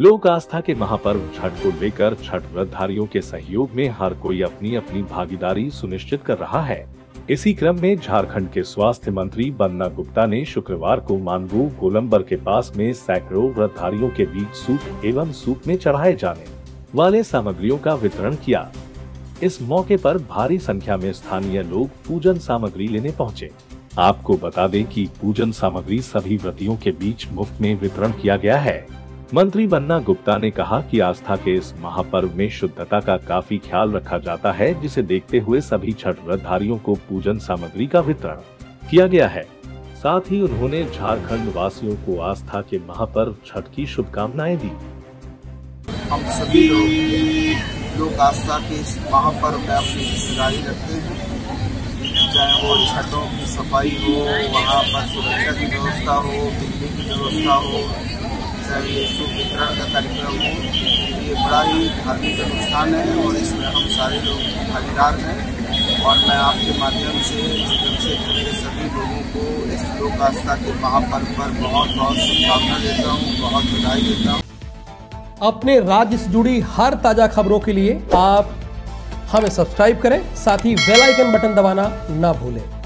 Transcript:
लोक आस्था के महापर्व छठ को लेकर छठ व्रतधारियों के सहयोग में हर कोई अपनी अपनी भागीदारी सुनिश्चित कर रहा है। इसी क्रम में झारखंड के स्वास्थ्य मंत्री बन्ना गुप्ता ने शुक्रवार को मानव गोलंबर के पास में सैकड़ों व्रतधारियों के बीच सूप एवं सूप में चढ़ाए जाने वाले सामग्रियों का वितरण किया। इस मौके पर भारी संख्या में स्थानीय लोग पूजन सामग्री लेने पहुँचे। आपको बता दें कि पूजन सामग्री सभी व्रतियों के बीच मुफ्त में वितरण किया गया है। मंत्री बन्ना गुप्ता ने कहा कि आस्था के इस महापर्व में शुद्धता का काफी ख्याल रखा जाता है, जिसे देखते हुए सभी छठ व्रतधारियों को पूजन सामग्री का वितरण किया गया है। साथ ही उन्होंने झारखंड वासियों को आस्था के महापर्व छठ की शुभकामनाएं दी। हम सभी लोग आस्था के इस महापर्व में अपनी हिस्सेदारी रखते हैं, चाहे वो छठों की सफाई हो, वहाँ पर सुरक्षा की व्यवस्था हो, बिजली की व्यवस्था हो, ये सूप वितरण का कार्यक्रम हो। ये बड़ा ही धार्मिक अनुष्ठान है और इसमें हम सारे लोग भागीदार हैं। और मैं आपके माध्यम से क्षेत्र के सभी लोगों को इस लोक आस्था के महापर्व पर बहुत बहुत शुभकामना देता हूँ, बहुत बधाई देता हूँ। अपने राज्य से जुड़ी हर ताजा खबरों के लिए आप हमें सब्सक्राइब करें, साथ ही बेल आइकन बटन दबाना ना भूलें।